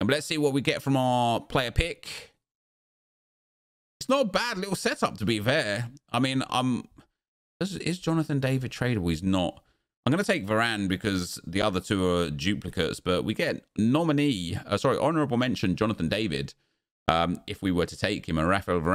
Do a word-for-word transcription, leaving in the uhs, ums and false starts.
And let's see what we get from our player pick. It's not a bad little setup, to be fair. I mean, um, is Jonathan David tradable? He's not. I'm going to take Varane because the other two are duplicates, but we get nominee, uh, sorry, honorable mention Jonathan David um, if we were to take him, and Raphael Varane.